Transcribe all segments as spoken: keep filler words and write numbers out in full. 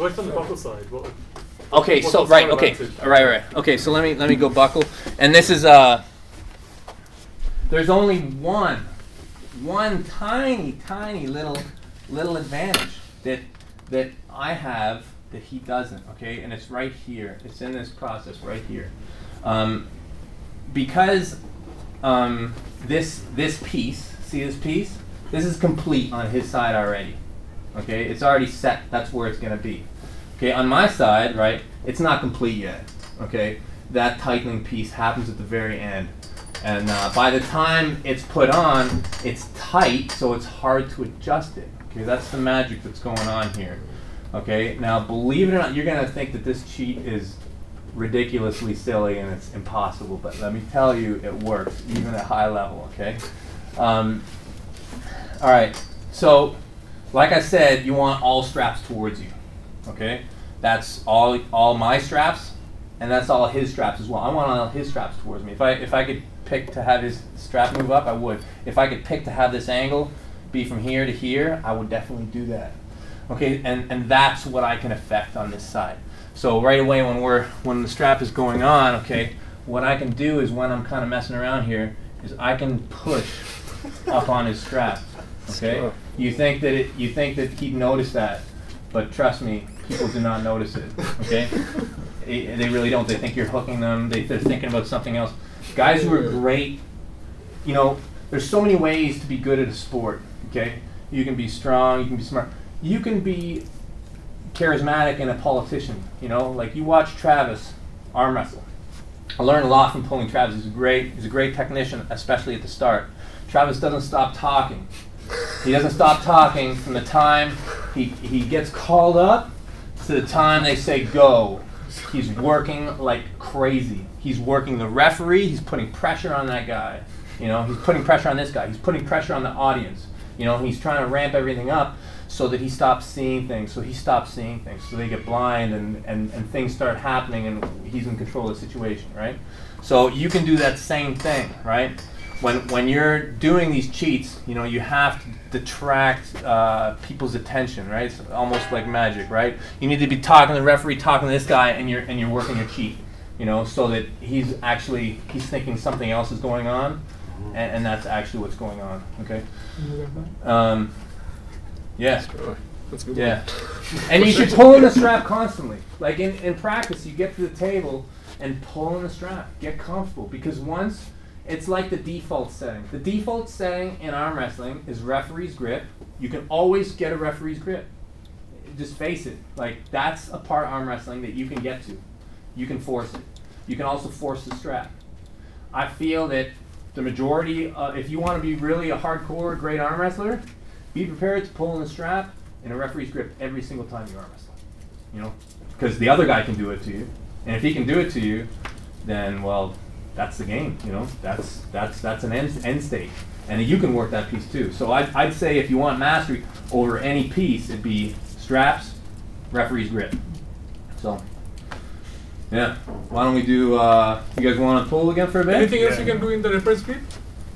So what's on the buckle side? What, what, okay, so right, okay, right, right. Okay, so let me let me go buckle. And this is uh. There's only one, one tiny, tiny little, little advantage that that I have that he doesn't. Okay, and it's right here. It's in this process right here, um, because um, this this piece. See this piece? This is complete on his side already. Okay, it's already set. That's where it's going to be. Okay, on my side, right? It's not complete yet. Okay, that tightening piece happens at the very end. And uh, by the time it's put on, it's tight, so it's hard to adjust it. Okay, that's the magic that's going on here. Okay, now believe it or not, you're going to think that this cheat is ridiculously silly and it's impossible, but let me tell you, it works, even at high level, okay? Um, all right, so like I said, you want all straps towards you, okay? That's all, all my straps, and that's all his straps as well. I want all his straps towards me. If I, if I could pick to have his strap move up, I would. If I could pick to have this angle be from here to here, I would definitely do that. Okay, and, and that's what I can affect on this side. So right away when we're when the strap is going on, okay, what I can do is when I'm kind of messing around here is I can push up on his strap. Okay? You think that it you think that he'd notice that, but trust me, people do not notice it. Okay? It, they really don't. They think you're hooking them, they, they're thinking about something else. Guys who are great, you know, there's so many ways to be good at a sport, okay? You can be strong, you can be smart. You can be charismatic and a politician, you know? Like, you watch Travis arm wrestle. I learned a lot from pulling Travis. He's a great, he's a great technician, especially at the start. Travis doesn't stop talking. He doesn't stop talking from the time he, he gets called up to the time they say go. He's working like crazy. He's working the referee. He's putting pressure on that guy. You know, he's putting pressure on this guy. He's putting pressure on the audience. You know, he's trying to ramp everything up so that he stops seeing things. So he stops seeing things. So they get blind and, and, and things start happening and he's in control of the situation, right? So you can do that same thing, right? When, when you're doing these cheats, you know, you have to detract uh, people's attention, right? It's almost like magic, right? You need to be talking to the referee, talking to this guy, and you're, and you're working your cheat, you know, so that he's actually, he's thinking something else is going on, and, and that's actually what's going on, okay? Um, yeah. That's good. Yeah. And you should pull in the strap constantly. Like in, in practice, you get to the table and pull in the strap. Get comfortable, because once... It's like the default setting. The default setting in arm wrestling is referee's grip. You can always get a referee's grip. Just face it. Like, that's a part of arm wrestling that you can get to. You can force it. You can also force the strap. I feel that the majority, uh, if you want to be really a hardcore, great arm wrestler, be prepared to pull in the strap and a referee's grip every single time you arm wrestle. You know? Because the other guy can do it to you. And if he can do it to you, then, well, that's the game, you know. That's that's that's an end end state, and you can work that piece too. So I'd I'd say if you want mastery over any piece, it'd be straps, referee's grip. So yeah, why don't we do? Uh, you guys want to pull again for a bit? Anything yeah. else you can do in the referee's grip?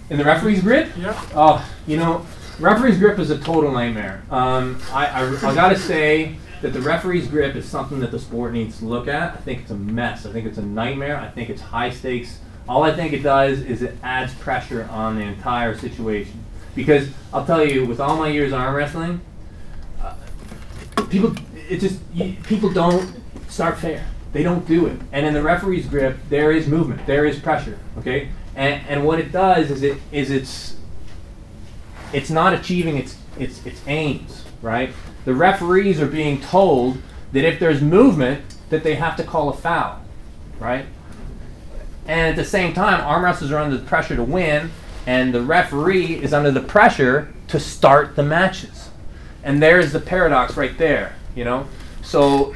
In the referee's grip? Yeah. Oh, you know, referee's grip is a total nightmare. Um, I I, I gotta say that the referee's grip is something that the sport needs to look at. I think it's a mess. I think it's a nightmare. I think it's high stakes. All I think it does is it adds pressure on the entire situation. Because I'll tell you, with all my years of arm wrestling, uh, people it just you, people don't start fair. They don't do it. And in the referee's grip, there is movement. There is pressure. Okay. And and what it does is it is it's it's not achieving its its its aims. Right. The referees are being told that if there's movement, that they have to call a foul, right? And at the same time, arm wrestlers are under the pressure to win, and the referee is under the pressure to start the matches. And there's the paradox right there, you know? So,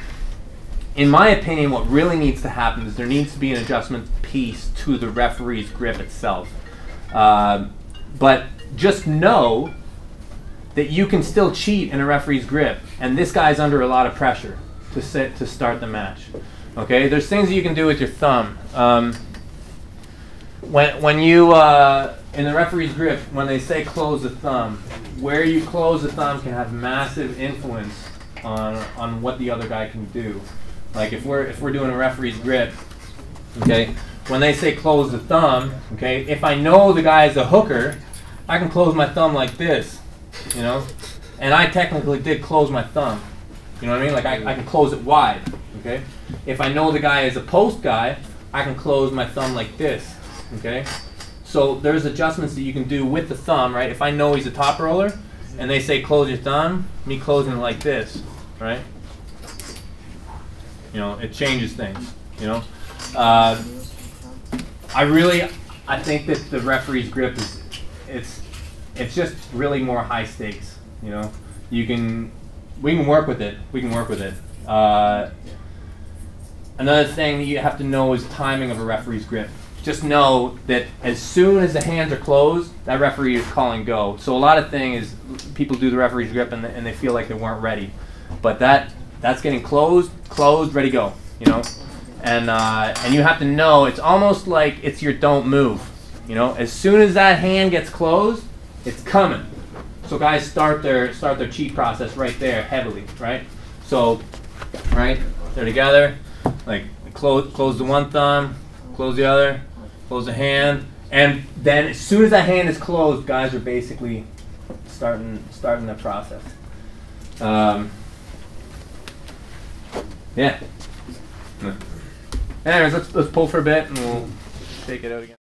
in my opinion, what really needs to happen is there needs to be an adjustment piece to the referee's grip itself. Uh, but just know that you can still cheat in a referee's grip, and this guy's under a lot of pressure to sit to start the match. Okay, there's things that you can do with your thumb. Um, when when you uh, in the referee's grip, when they say close the thumb, where you close the thumb can have massive influence on on what the other guy can do. Like if we're if we're doing a referee's grip, okay, when they say close the thumb, okay, if I know the guy is a hooker, I can close my thumb like this, you know, and I technically did close my thumb. You know what I mean? Like I, I can close it wide, okay? If I know the guy is a post guy, I can close my thumb like this, okay? So there's adjustments that you can do with the thumb, right? If I know he's a top roller and they say close your thumb, me closing it like this, right? You know, it changes things, you know? Uh, I really, I think that the referee's grip is, it's, it's just really more high stakes, you know? You can, we can work with it, we can work with it. Uh, another thing that you have to know is timing of a referee's grip. Just know that as soon as the hands are closed, that referee is calling go. So a lot of things is people do the referee's grip and, the, and they feel like they weren't ready. But that that's getting closed, closed, ready, go, you know? And, uh, and you have to know, it's almost like it's your don't move, you know? As soon as that hand gets closed, it's coming. So guys start their start their cheat process right there heavily, right? So, right, they're together, like close close the one thumb, close the other, close the hand, and then as soon as that hand is closed, guys are basically starting starting the process. Um, yeah. Anyways, let's let's pull for a bit and we'll take it out again.